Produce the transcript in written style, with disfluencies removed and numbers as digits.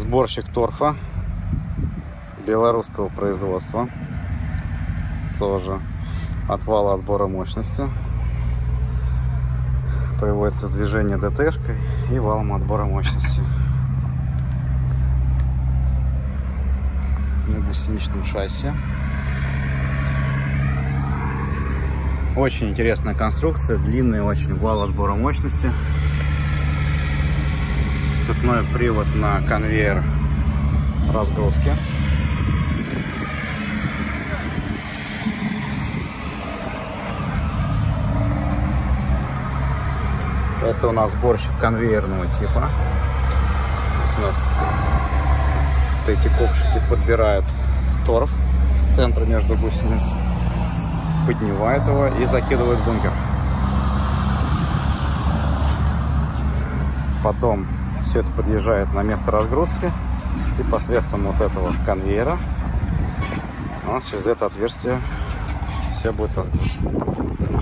сборщик торфа белорусского производства, тоже отвала отбора мощности, приводится в движение ДТшкой и валом отбора мощности на гусеничном шасси. Очень интересная конструкция, длинный очень вал отбора мощности, цепной привод на конвейер разгрузки. Это у нас сборщик конвейерного типа. У нас вот эти копшики подбирают торф с центра между гусениц, поднимают его и закидывают в бункер. Потом все это подъезжает на место разгрузки, и посредством вот этого конвейера у нас через это отверстие все будет разгружено.